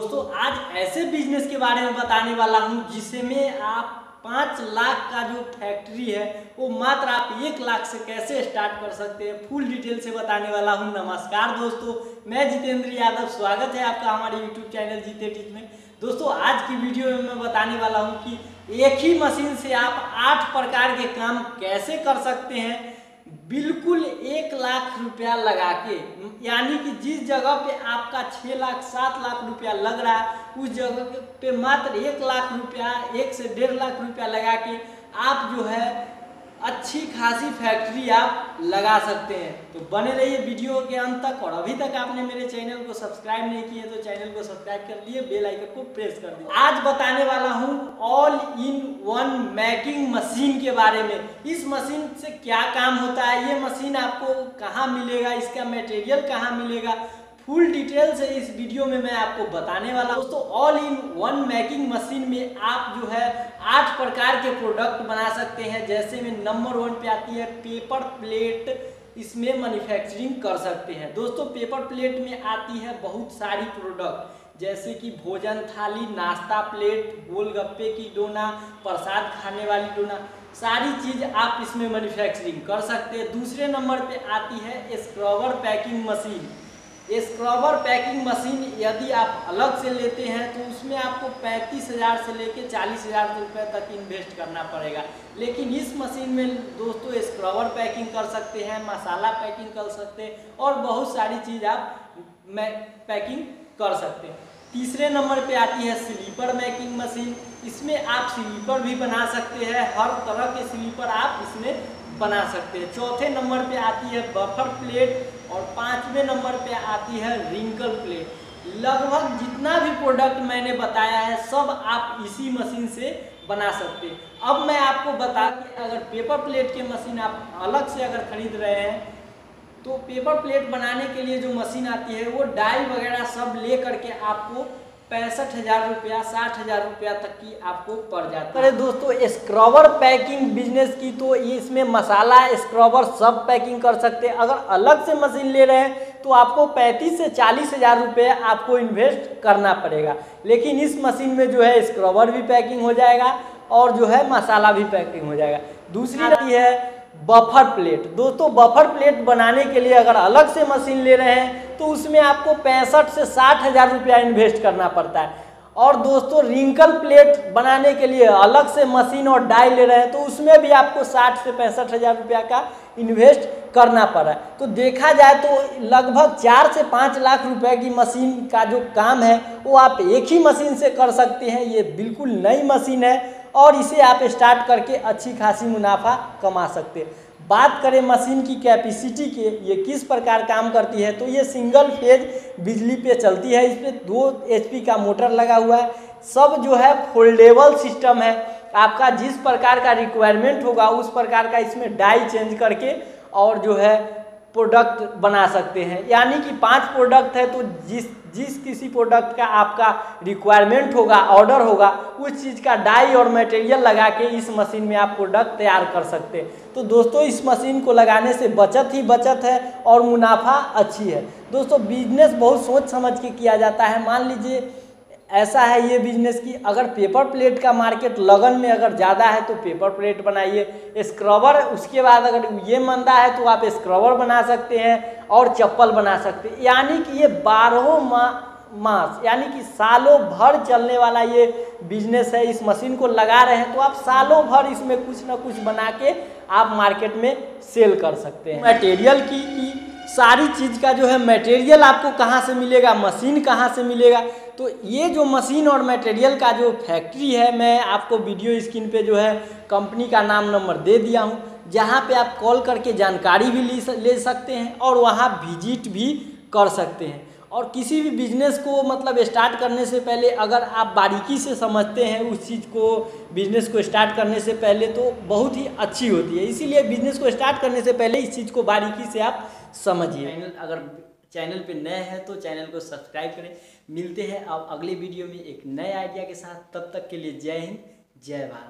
दोस्तों आज ऐसे बिजनेस के बारे में बताने वाला हूँ जिसमें आप 5 लाख का जो फैक्ट्री है वो मात्र आप 1 लाख से कैसे स्टार्ट कर सकते हैं, फुल डिटेल से बताने वाला हूँ। नमस्कार दोस्तों, मैं जितेंद्र यादव, स्वागत है आपका हमारे यूट्यूब चैनल जीते टीच में। दोस्तों आज की वीडियो में मैं बताने वाला हूँ कि एक ही मशीन से आप 8 प्रकार के काम कैसे कर सकते हैं बिल्कुल 1 लाख रुपया लगा के। यानी कि जिस जगह पे आपका 6 लाख 7 लाख रुपया लग रहा है उस जगह पे मात्र 1 लाख रुपया 1 से 1.5 लाख रुपया लगा के आप जो है अच्छी खासी फैक्ट्री आप लगा सकते हैं। तो बने रहिए वीडियो के अंत तक। और अभी तक आपने मेरे चैनल को सब्सक्राइब नहीं किया तो चैनल को सब्सक्राइब कर लिए, बेल आइकन को प्रेस कर दिए। आज बताने वाला हूँ all in one making machine के बारे में। इस मशीन से क्या काम होता है, ये मशीन आपको कहाँ मिलेगा, इसका मटेरियल कहाँ मिलेगा, फुल डिटेल से इस वीडियो में मैं आपको बताने वाला हूँ। दोस्तों all in one making machine में आप जो है 8 प्रकार के प्रोडक्ट बना सकते हैं। जैसे में नंबर 1 पे आती है पेपर प्लेट, इसमें मैन्युफैक्चरिंग कर सकते हैं। दोस्तों पेपर प्लेट में आती है बहुत सारी प्रोडक्ट जैसे कि भोजन थाली, नाश्ता प्लेट, गोलगप्पे की डोना, प्रसाद खाने वाली डोना, सारी चीज़ आप इसमें मैन्युफैक्चरिंग कर सकते हैं। दूसरे नंबर पर आती है scrubber packing machine. Scrubber packing machine यदि आप अलग से लेते हैं तो उसमें आपको 35,000 से लेकर 40,000 रुपये तक इन्वेस्ट करना पड़ेगा। लेकिन इस मशीन में दोस्तों स्क्रबर पैकिंग कर सकते हैं, मसाला पैकिंग कर सकते हैं और बहुत सारी चीज़ आप पैकिंग कर सकते हैं। तीसरे नंबर पे आती है स्लीपर मेकिंग मशीन। इसमें आप स्लीपर भी बना सकते हैं, हर तरह के स्लीपर आप इसमें बना सकते हैं। चौथे नंबर पे आती है बफर प्लेट और 5वें नंबर पे आती है रिंकल प्लेट। लगभग जितना भी प्रोडक्ट मैंने बताया है सब आप इसी मशीन से बना सकते हैं। अब मैं आपको बता कि अगर पेपर प्लेट के मशीन आप अलग से अगर खरीद रहे हैं तो पेपर प्लेट बनाने के लिए जो मशीन आती है वो डाई वगैरह सब ले करके आपको 65,000 रुपया 60,000 रुपया तक की आपको पड़ जाता है। अरे दोस्तों स्क्रबर पैकिंग बिजनेस की तो इसमें मसाला स्क्रबर सब पैकिंग कर सकते हैं। अगर अलग से मशीन ले रहे हैं तो आपको 35 से 40,000 रुपये आपको इन्वेस्ट करना पड़ेगा। लेकिन इस मशीन में जो है स्क्रबर भी पैकिंग हो जाएगा और जो है मसाला भी पैकिंग हो जाएगा। दूसरी आती है बफर प्लेट। दोस्तों बफर प्लेट बनाने के लिए अगर अलग से मशीन ले रहे हैं तो उसमें आपको 65,000 से 60,000 रुपया इन्वेस्ट करना पड़ता है। और दोस्तों रिंकल प्लेट बनाने के लिए अलग से मशीन और डाई ले रहे हैं तो उसमें भी आपको 60,000 से 65,000 रुपया का इन्वेस्ट करना पड़ा। तो देखा जाए तो लगभग 4 से 5 लाख रुपए की मशीन का जो काम है वो आप एक ही मशीन से कर सकते हैं। ये बिल्कुल नई मशीन है और इसे आप स्टार्ट करके अच्छी खासी मुनाफा कमा सकते हैं। बात करें मशीन की कैपेसिटी के, ये किस प्रकार काम करती है, तो ये सिंगल फेज बिजली पे चलती है। इस पर 2 HP का मोटर लगा हुआ है। सब जो है फोल्डेबल सिस्टम है। आपका जिस प्रकार का रिक्वायरमेंट होगा उस प्रकार का इसमें डाई चेंज करके और जो है प्रोडक्ट बना सकते हैं। यानी कि 5 प्रोडक्ट है तो जिस किसी प्रोडक्ट का आपका रिक्वायरमेंट होगा, ऑर्डर होगा, उस चीज़ का डाई और मटेरियल लगा के इस मशीन में आप प्रोडक्ट तैयार कर सकते हैं। तो दोस्तों इस मशीन को लगाने से बचत ही बचत है और मुनाफा अच्छी है। दोस्तों बिजनेस बहुत सोच समझ के किया जाता है। मान लीजिए ऐसा है ये बिजनेस की अगर पेपर प्लेट का मार्केट लगन में अगर ज़्यादा है तो पेपर प्लेट बनाइए, स्क्रबर उसके बाद अगर ये मंदा है तो आप स्क्रबर बना सकते हैं और चप्पल बना सकते हैं। यानी कि ये 12 मास यानी कि सालों भर चलने वाला ये बिजनेस है। इस मशीन को लगा रहे हैं तो आप सालों भर इसमें कुछ ना कुछ बना के आप मार्केट में सेल कर सकते हैं। मटेरियल की सारी चीज़ का जो है मटेरियल आपको कहाँ से मिलेगा, मशीन कहाँ से मिलेगा, तो ये जो मशीन और मटेरियल का जो फैक्ट्री है मैं आपको वीडियो स्क्रीन पे जो है कंपनी का नाम नंबर दे दिया हूँ, जहाँ पे आप कॉल करके जानकारी भी ले सकते हैं और वहाँ विजिट भी कर सकते हैं। और किसी भी बिजनेस को मतलब स्टार्ट करने से पहले अगर आप बारीकी से समझते हैं उस चीज़ को, बिजनेस को स्टार्ट करने से पहले, तो बहुत ही अच्छी होती है। इसीलिए बिजनेस को स्टार्ट करने से पहले इस चीज़ को बारीकी से आप समझिए। अगर चैनल पे नए हैं तो चैनल को सब्सक्राइब करें। मिलते हैं अब अगले वीडियो में एक नए आइडिया के साथ। तब तक के लिए जय हिंद, जय भारत।